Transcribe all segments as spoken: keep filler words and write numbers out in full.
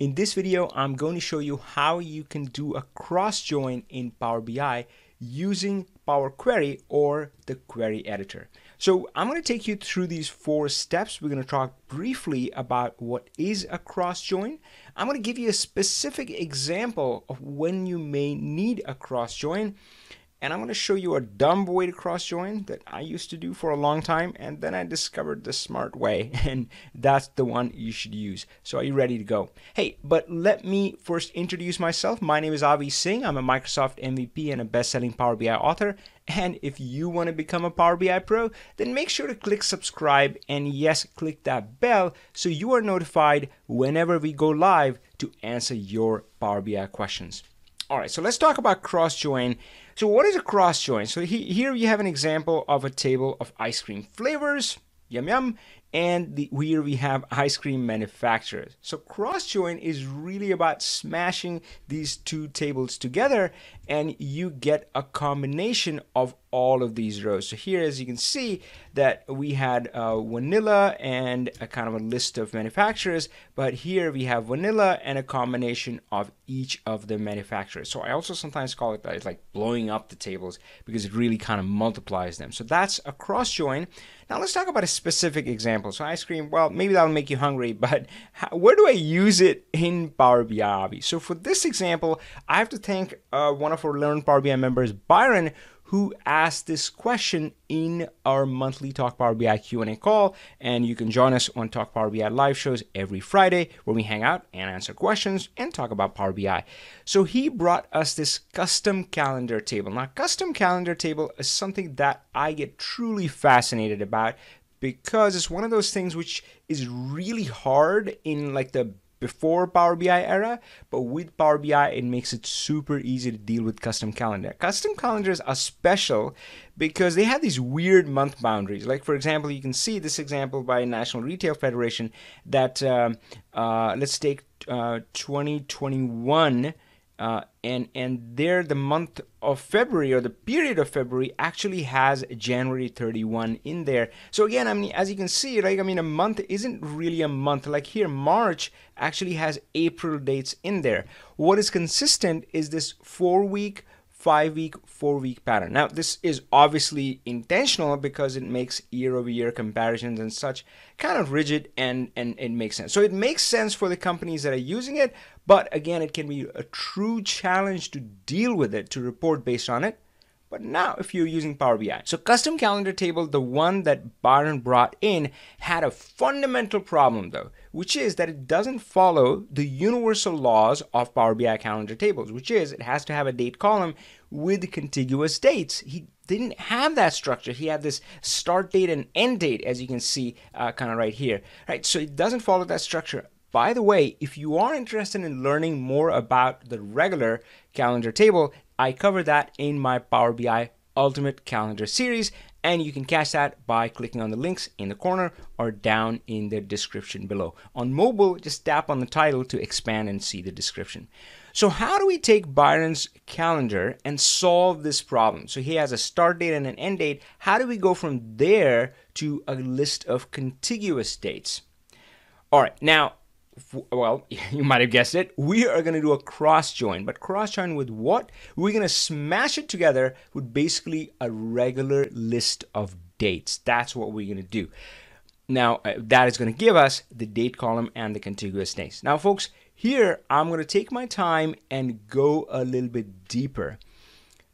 In this video, I'm going to show you how you can do a cross join in Power B I using Power Query or the Query Editor. So I'm going to take you through these four steps. We're going to talk briefly about what is a cross join. I'm going to give you a specific example of when you may need a cross join. And I'm going to show you a dumb way to cross join that I used to do for a long time. And then I discovered the smart way, and that's the one you should use. So are you ready to go? Hey, but let me first introduce myself. My name is Avi Singh. I'm a Microsoft M V P and a best-selling Power B I author. And if you want to become a Power B I pro, then make sure to click subscribe and yes, click that bell so you are notified whenever we go live to answer your Power B I questions. All right, so let's talk about cross join. So what is a cross join? So he, here you have an example of a table of ice cream flavors, yum yum, and the, here we have ice cream manufacturers. So cross join is really about smashing these two tables together, and you get a combination of all of these rows. So here, as you can see, that we had uh, vanilla and a kind of a list of manufacturers, but here we have vanilla and a combination of each of the manufacturers. So I also sometimes call it that. It's like blowing up the tables because it really kind of multiplies them. So that's a cross join. Now let's talk about a specific example. So ice cream, well, maybe that'll make you hungry, but how, where do I use it in Power B I? So for this example, I have to thank uh, one of our Learn Power B I members, Byron, who asked this question in our monthly Talk Power B I Q and A call. And you can join us on Talk Power B I live shows every Friday where we hang out and answer questions and talk about Power B I. So he brought us this custom calendar table. Now, custom calendar table is something that I get truly fascinated about because it's one of those things which is really hard in like the before Power B I era, but with Power B I, it makes it super easy to deal with custom calendar. Custom calendars are special because they have these weird month boundaries. Like, for example, you can see this example by National Retail Federation that, um, uh, let's take uh, twenty twenty-one, uh, and, and there the month of February or the period of February actually has January thirty-first in there. So again, I mean, as you can see, like, I mean, a month isn't really a month. Like here, March actually has April dates in there. What is consistent is this four week, five week, four week pattern. Now, this is obviously intentional because it makes year over year comparisons and such kind of rigid, and, and it makes sense. So it makes sense for the companies that are using it. But again, it can be a true challenge to deal with it, to report based on it. But now if you're using Power B I. So custom calendar table, the one that Byron brought in, had a fundamental problem though, which is that it doesn't follow the universal laws of Power B I calendar tables, which is it has to have a date column with contiguous dates. He didn't have that structure. He had this start date and end date, as you can see uh, kind of right here. All right, so it doesn't follow that structure. By the way, if you are interested in learning more about the regular calendar table, I cover that in my Power B I Ultimate Calendar series, and you can catch that by clicking on the links in the corner or down in the description below. On mobile, just tap on the title to expand and see the description. So how do we take Byron's calendar and solve this problem? So he has a start date and an end date. How do we go from there to a list of contiguous dates? All right, now, well, you might have guessed it. We are going to do a cross join, but cross join with what? We're going to smash it together with basically a regular list of dates. That's what we're going to do. Now, uh, that is going to give us the date column and the contiguous dates. Now, folks, here I'm going to take my time and go a little bit deeper,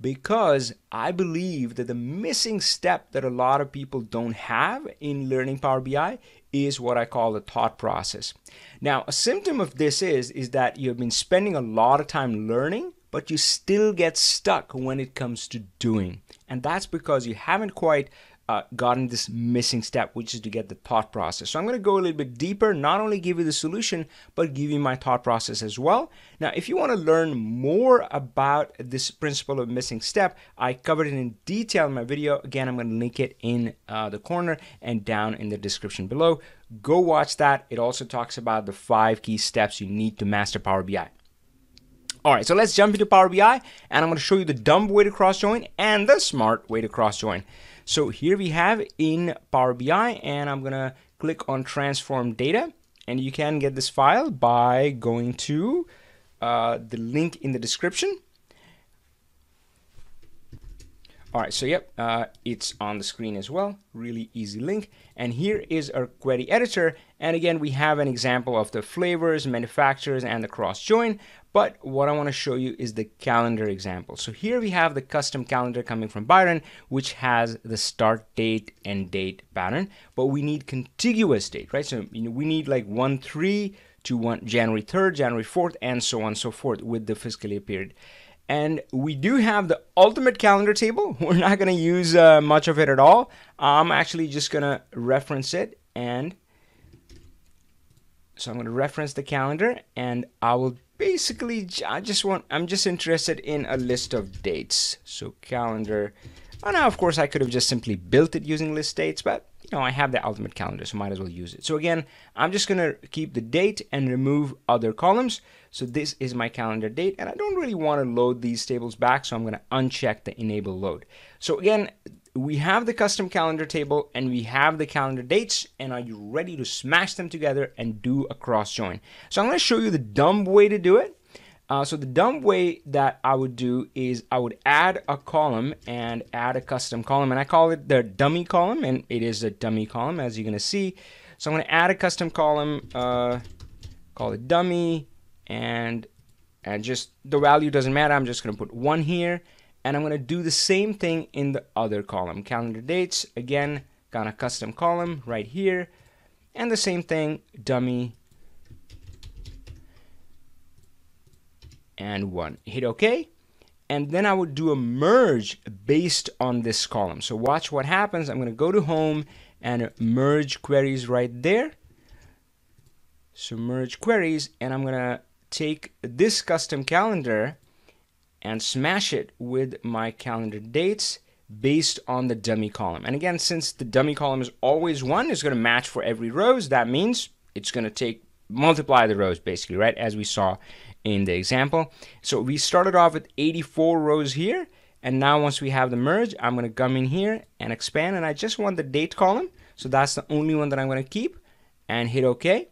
because I believe that the missing step that a lot of people don't have in learning Power B I is what I call the thought process. Now, a symptom of this is, is that you've been spending a lot of time learning, but you still get stuck when it comes to doing. And that's because you haven't quite uh, gotten this missing step, which is to get the thought process. So I'm going to go a little bit deeper, not only give you the solution, but give you my thought process as well. Now, if you want to learn more about this principle of missing step, I covered it in detail in my video. Again, I'm going to link it in uh, the corner and down in the description below. Go watch that. It also talks about the five key steps you need to master Power B I. All right, so let's jump into Power B I, and I'm going to show you the dumb way to cross join and the smart way to cross join. So here we have in Power B I, and I'm going to click on transform data, And you can get this file by going to uh, the link in the description. All right, so yep, uh, it's on the screen as well. Really easy link. And here is our query editor. And again, we have an example of the flavors, manufacturers, and the cross join. But what I want to show you is the calendar example. So here we have the custom calendar coming from Byron, which has the start date and date pattern. But we need contiguous date, right? So you know, we need like one three to one, January third, January fourth, and so on and so forth with the fiscal year period. And we do have the ultimate calendar table. We're not going to use uh, much of it at all. I'm actually just going to reference it. And so I'm going to reference the calendar, and I will basically, I just want, I'm just interested in a list of dates. So calendar, and now of course I could have just simply built it using list dates, but you know, I have the ultimate calendar, so might as well use it. So again, I'm just going to keep the date and remove other columns. So this is my calendar date, and I don't really want to load these tables back, so I'm going to uncheck the enable load. So again, we have the custom calendar table and we have the calendar dates, and are you ready to smash them together and do a cross join? So I'm going to show you the dumb way to do it. Uh, so the dumb way that I would do is I would add a column and add a custom column, and I call it the dummy column, and it is a dummy column, as you're going to see. So I'm going to add a custom column, uh, call it dummy, and and just the value doesn't matter. I'm just going to put one here, and I'm going to do the same thing in the other column, calendar dates. Again, got a custom column right here, and the same thing, dummy. And one, hit OK, and then I would do a merge based on this column. So watch what happens. I'm going to go to home and merge queries right there. So merge queries, and I'm going to take this custom calendar and smash it with my calendar dates based on the dummy column. And again, since the dummy column is always one, it's going to match for every rows. That means it's going to take multiply the rows basically, right, as we saw in the example. So we started off with eighty-four rows here, and now once we have the merge, I'm going to come in here and expand, and I just want the date column, so that's the only one that I'm going to keep, and hit OK.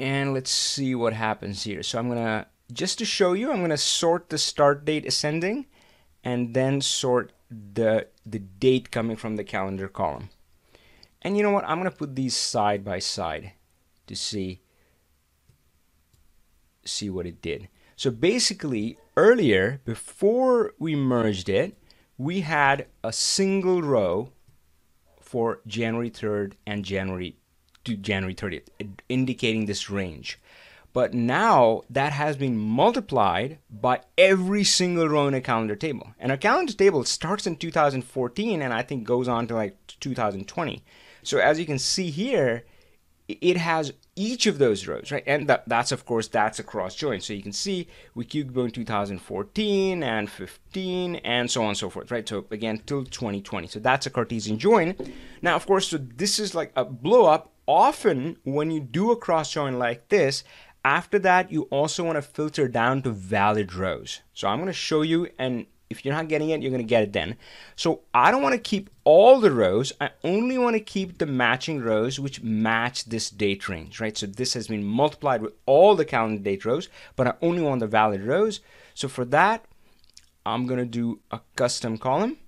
And let's see what happens here. So I'm going to, just to show you, I'm going to sort the start date ascending, and then sort the the date coming from the calendar column. And you know what? I'm going to put these side by side to see, see what it did. So basically, earlier, before we merged it, we had a single row for January third and January to January thirtieth, indicating this range. But now that has been multiplied by every single row in a calendar table. And a calendar table starts in two thousand fourteen and I think goes on to like two thousand twenty. So as you can see here, it has each of those rows, right? And that, that's, of course, that's a cross join. So you can see we keep going two thousand fourteen and fifteen and so on and so forth, right? So again, till twenty twenty. So that's a Cartesian join. Now, of course, so this is like a blow up. Often when you do a cross join like this, after that, you also want to filter down to valid rows. So I'm going to show you, and if you're not getting it, you're going to get it then. So I don't want to keep all the rows. I only want to keep the matching rows which match this date range, right? So this has been multiplied with all the calendar date rows, but I only want the valid rows. So for that, I'm going to do a custom column.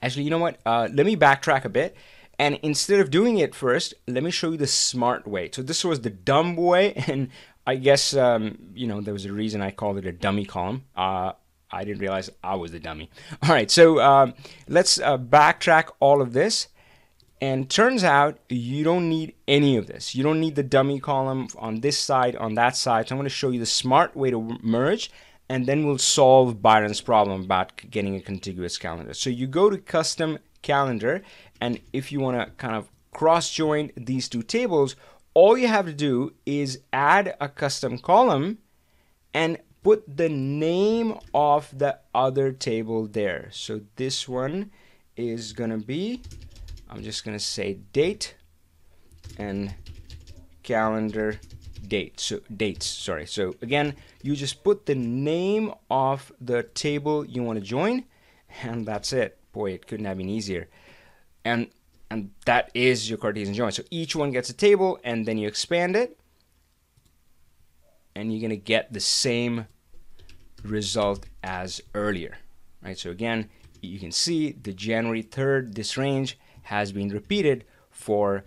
Actually, you know what? Uh, let me backtrack a bit. And instead of doing it first, let me show you the smart way. So this was the dumb way, and I guess, um, you know, there was a reason I called it a dummy column. Uh, I didn't realize I was the dummy. All right, so um, let's uh, backtrack all of this. And turns out you don't need any of this. You don't need the dummy column on this side, on that side. So I'm going to show you the smart way to merge, and then we'll solve Byron's problem about getting a contiguous calendar. So you go to custom calendar, and if you want to kind of cross join these two tables, all you have to do is add a custom column and put the name of the other table there. So this one is going to be, I'm just going to say date and calendar date. So dates, sorry. So again, you just put the name of the table you want to join, and that's it. Boy, it couldn't have been easier. And and that is your Cartesian join. So each one gets a table, and then you expand it, and you're going to get the same result as earlier, right? So again, you can see the January third, this range has been repeated for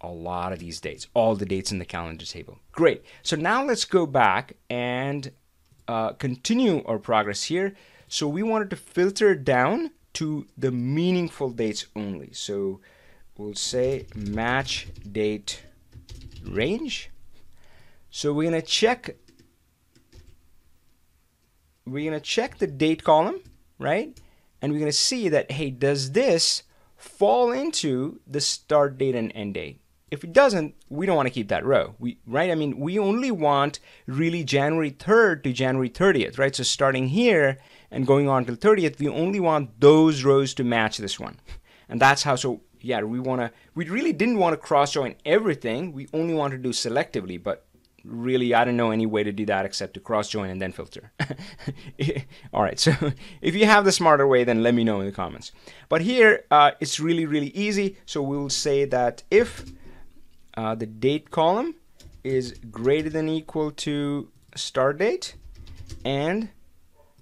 a lot of these dates, all the dates in the calendar table. Great. So now let's go back and uh, continue our progress here. So we wanted to filter down to the meaningful dates only. So we'll say match date range. So we're going to check we're going to check the date column, right? And we're going to see that, hey, does this fall into the start date and end date? If it doesn't, we don't want to keep that row, we, right? I mean, we only want really January third to January thirtieth, right? So starting here and going on till thirtieth, we only want those rows to match this one. And that's how, so yeah, we want to, we really didn't want to cross join everything. We only want to do selectively, but really, I don't know any way to do that except to cross join and then filter. All right, so if you have the smarter way, then let me know in the comments. But here, uh, it's really, really easy. So we'll say that if uh, the date column is greater than equal to start date and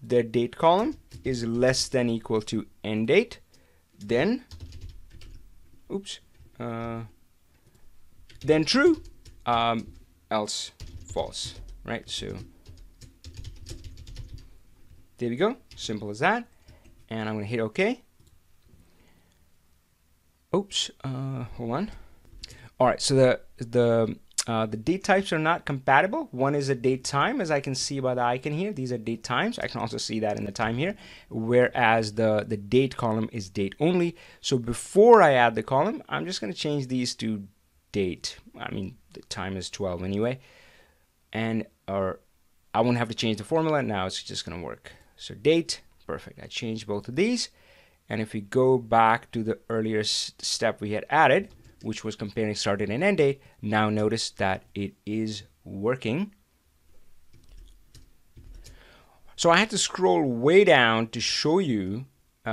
the date column is less than equal to end date, then, oops, uh, then true. Um, else false, right? So there we go, simple as that. And I'm gonna hit OK. Oops, uh, hold on. All right, so the the uh, the date types are not compatible. One is a date time, as I can see by the icon here. These are date times. I can also see that in the time here, whereas the the date column is date only. So before I add the column, I'm just gonna change these to date. I mean, the time is twelve anyway, and or I won't have to change the formula. Now it's just gonna work. So date, perfect. I changed both of these, and if we go back to the earlier step we had added, which was comparing start date and end date, now notice that it is working. So I had to scroll way down to show you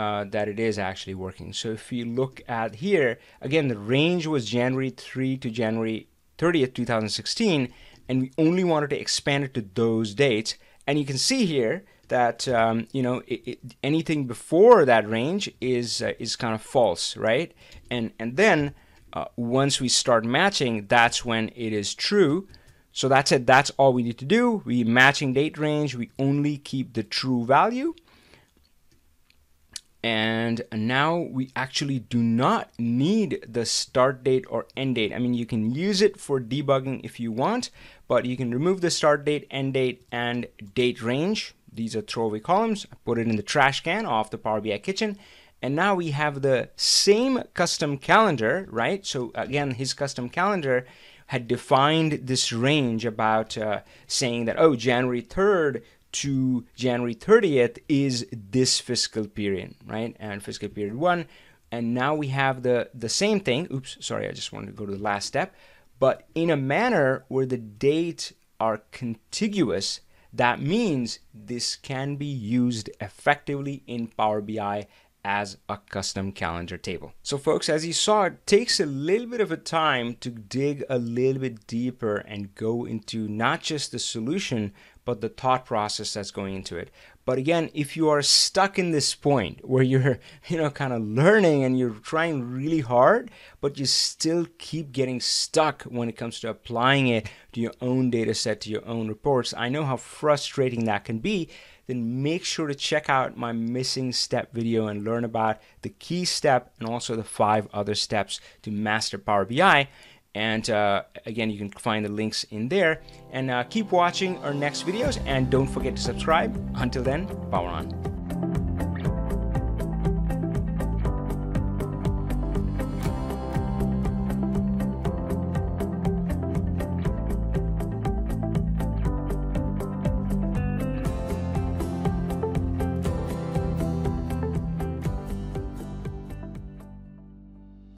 Uh, that it is actually working. So if you look at here, again, the range was January third to January thirtieth, two thousand sixteen, and we only wanted to expand it to those dates. And you can see here that, um, you know, it, it, anything before that range is uh, is kind of false, right? And, and then uh, once we start matching, that's when it is true. So that's it, that's all we need to do. We matching date range, we only keep the true value. And now we actually do not need the start date or end date. I mean, you can use it for debugging if you want, but you can remove the start date, end date, and date range. These are throwaway columns. I put it in the trash can off the Power B I kitchen. And now we have the same custom calendar, right? So again, his custom calendar had defined this range about uh, saying that, oh, January third to January thirtieth is this fiscal period, right? And fiscal period one. And now we have the, the same thing. Oops, sorry, I just wanted to go to the last step. But in a manner where the dates are contiguous, that means this can be used effectively in Power B I as a custom calendar table. So folks, as you saw, it takes a little bit of a time to dig a little bit deeper and go into not just the solution, but the thought process that's going into it. But again, if you are stuck in this point where you're, you know, kind of learning and you're trying really hard, but you still keep getting stuck when it comes to applying it to your own data set, to your own reports, I know how frustrating that can be, then make sure to check out my missing step video and learn about the key step and also the five other steps to master Power B I. And uh, again, you can find the links in there. And uh, keep watching our next videos, and don't forget to subscribe. Until then, power on.